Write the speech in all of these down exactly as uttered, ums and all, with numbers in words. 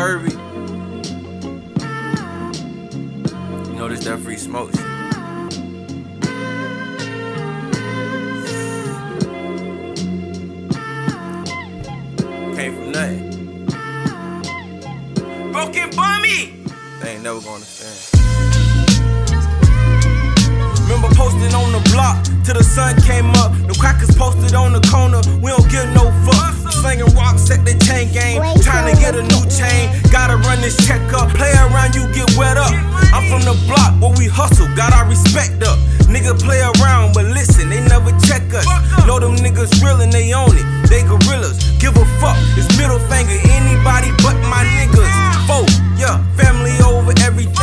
Kirby. You know this that free smoke shit. Came from nothing. Broken bummy! They ain't never gonna understand. Remember posting on the block till the sun came up. The crackers posted on the corner. We don't give no fuck. Slinging rocks at the chain game, trying to get a new chain. Gotta run this check up, play around, you get wet up. I'm from the block where we hustle, got our respect up. Nigga play around, but listen, they never check us. Know them niggas real and they own it, they gorillas. Give a fuck, it's middle finger, anybody but my niggas. Folk, yeah, family over everything.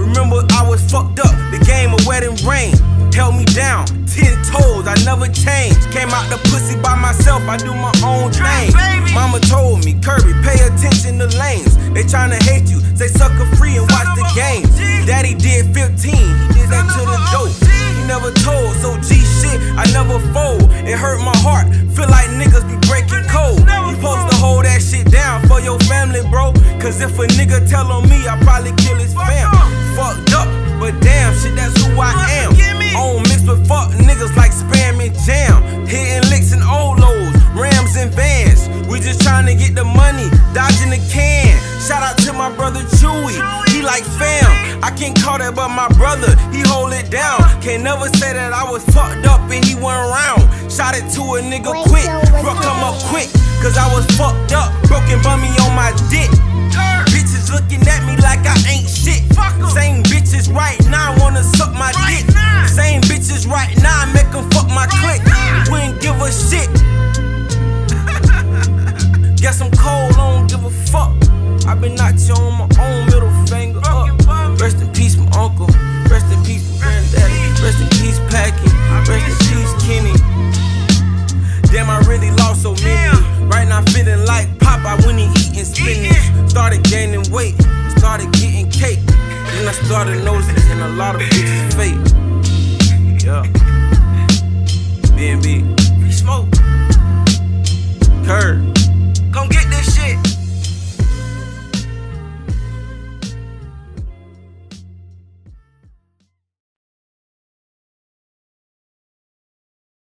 Remember I was fucked up, the game of wet and rain. Held me down, ten toes, I never changed. Came out the pussy by myself, I do my own thing. Mama told me, Kirby, pay attention to lanes. They tryna hate you, say sucker free and watch the games. Daddy did fifteen, he did that to the dope. He never told, so G shit, I never fold. It hurt my heart, feel like niggas be breaking cold. You supposed to hold that shit down for your family, bro. Cause if a nigga tell on me, I probably kill his fam. Fucked up, but damn, shit, that's who I am. On mix with fuck niggas like spam and jam. Hitting licks and old loads, Rams and Vans. We just trying to get the money, dodging the can. Shout out to my brother Chewy, he like fam. I can't call that, but my brother, he hold it down. Can't never say that I was fucked up and he went around. Shot it to a nigga quick, bro, come up quick. Cause I was fucked up, broken bummy on my dick. Bitches looking at me like I ain't shit. Same bitches right